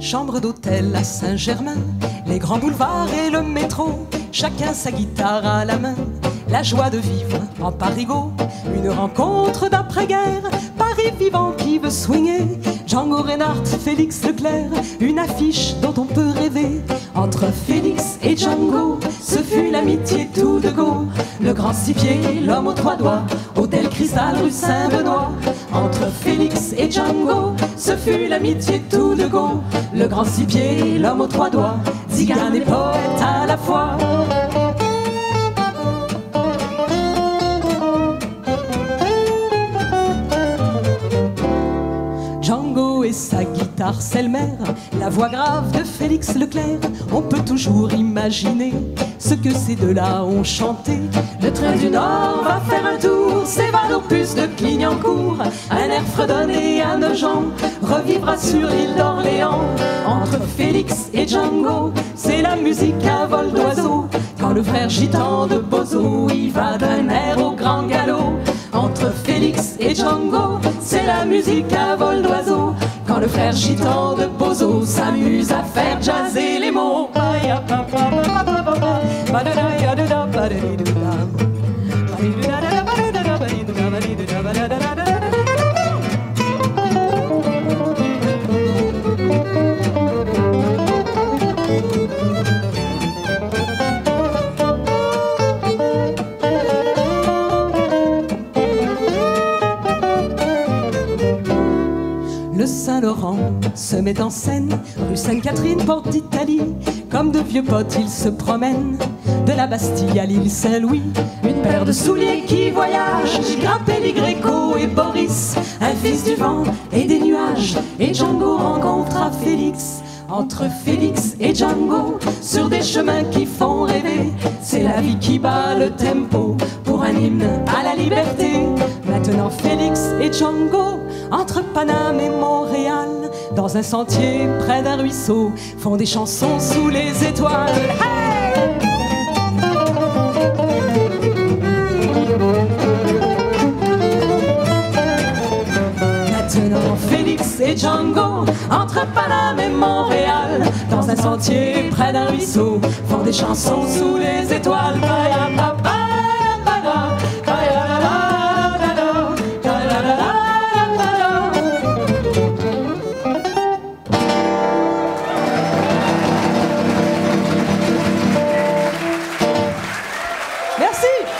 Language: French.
Chambre d'hôtel à Saint-Germain, les grands boulevards et le métro, chacun sa guitare à la main, la joie de vivre en Parigot, une rencontre d'après-guerre, Paris vivant qui veut swinguer, Django Reinhardt, Félix Leclerc, une affiche dont on peut rêver, entre Félix et Django, ce fut l'amitié tout de go, le grand six-pieds, l'homme aux trois doigts, Hôtel Cristal, rue Saint-Benoît, entre Félix et Django, ce fut l'amitié tout de go, le grand six-pieds, l'homme aux trois doigts, Zigane et poète à la fois. Sa guitare Selmer, la voix grave de Félix Leclerc, on peut toujours imaginer ce que ces deux-là ont chanté. Le train du Nord va faire un tour, s'évade aux puces de Clignancourt, un air fredonné à Nogent revivra sur l'île d'Orléans. Entre Félix et Django, c'est la musique à vol d'oiseau, quand le frère gitan de Bozo, il va d'un air au grand galop. Entre Félix et Django, c'est la musique à vol d'oiseau, quand le frère gitan de Bozo s'amuse à faire jazzer les mots. Le Saint-Laurent se met en scène, rue Sainte-Catherine, porte d'Italie, comme de vieux potes ils se promènent, de la Bastille à l'île Saint-Louis, une paire de souliers qui voyagent, Grappelli, Gréco et Boris, un fils du vent et des nuages, et Django rencontra Félix. Entre Félix et Django, sur des chemins qui font rêver, c'est la vie qui bat le tempo pour un hymne à la liberté. Maintenant Félix et Django, entre Paname et Montréal, dans un sentier près d'un ruisseau, font des chansons sous les étoiles. Hey! Maintenant Félix et Django, entre Paname et Montréal, dans un sentier près d'un ruisseau, font des chansons sous les étoiles. Merci.